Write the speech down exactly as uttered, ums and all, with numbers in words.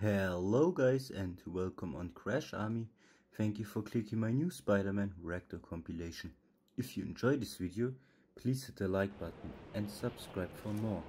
Hello guys and welcome on Crash Army. Thank you for clicking my new Spider-Man Reactor compilation. If you enjoyed this video, please hit the like button and subscribe for more.